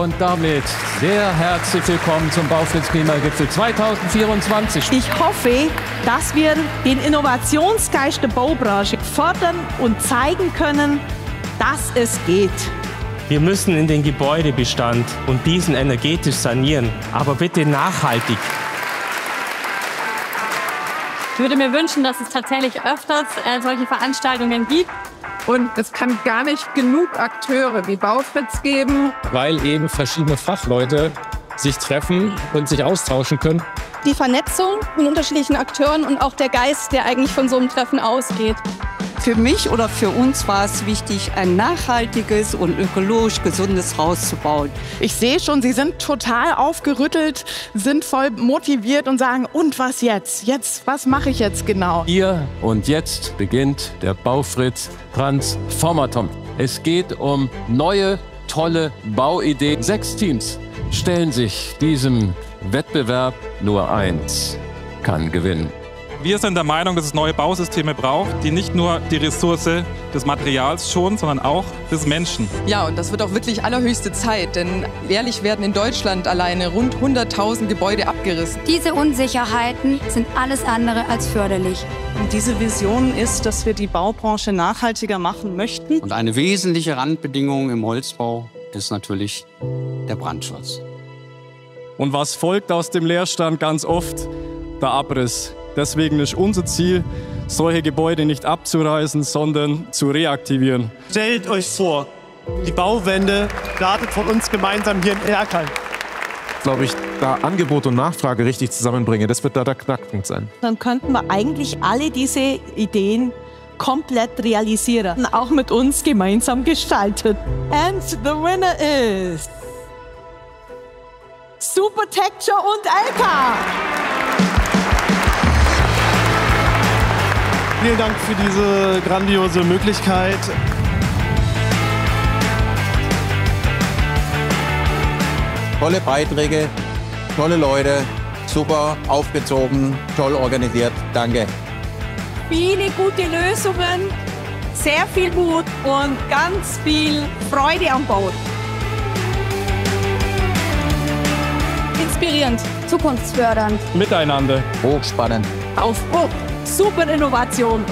Und damit sehr herzlich willkommen zum Baufritz-Klimagipfel 2024. Ich hoffe, dass wir den Innovationsgeist der Baubranche fördern und zeigen können, dass es geht. Wir müssen in den Gebäudebestand und diesen energetisch sanieren, aber bitte nachhaltig. Ich würde mir wünschen, dass es tatsächlich öfters solche Veranstaltungen gibt. Und es kann gar nicht genug Akteure wie Baufritz geben. Weil eben verschiedene Fachleute sich treffen und sich austauschen können. Die Vernetzung von unterschiedlichen Akteuren und auch der Geist, der eigentlich von so einem Treffen ausgeht. Für mich oder für uns war es wichtig, ein nachhaltiges und ökologisch gesundes Haus zu bauen. Ich sehe schon, Sie sind total aufgerüttelt, sind voll motiviert und sagen, und was jetzt? Was mache ich jetzt genau? Hier und jetzt beginnt der Baufritz-Transformathon. Es geht um neue, tolle Bauideen. 6 Teams stellen sich diesem Wettbewerb. Nur eins kann gewinnen. Wir sind der Meinung, dass es neue Bausysteme braucht, die nicht nur die Ressource des Materials schonen, sondern auch des Menschen. Ja, und das wird auch wirklich allerhöchste Zeit, denn jährlich werden in Deutschland alleine rund 100.000 Gebäude abgerissen. Diese Unsicherheiten sind alles andere als förderlich. Und diese Vision ist, dass wir die Baubranche nachhaltiger machen möchten. Und eine wesentliche Randbedingung im Holzbau ist natürlich der Brandschutz. Und was folgt aus dem Leerstand ganz oft? Der Abriss. Deswegen ist unser Ziel, solche Gebäude nicht abzureißen, sondern zu reaktivieren. Stellt euch vor, die Bauwende startet von uns gemeinsam hier in Erkheim. Glaube ich, da Angebot und Nachfrage richtig zusammenbringen, das wird da der Knackpunkt sein. Dann könnten wir eigentlich alle diese Ideen komplett realisieren, auch mit uns gemeinsam gestalten. And the winner is Supertexture und Elka. Vielen Dank für diese grandiose Möglichkeit. Tolle Beiträge, tolle Leute, super aufgezogen, toll organisiert. Danke. Viele gute Lösungen, sehr viel Mut und ganz viel Freude am Bau. Inspirierend, zukunftsfördernd. Miteinander. Hochspannend. Aufbruch. Super Innovation.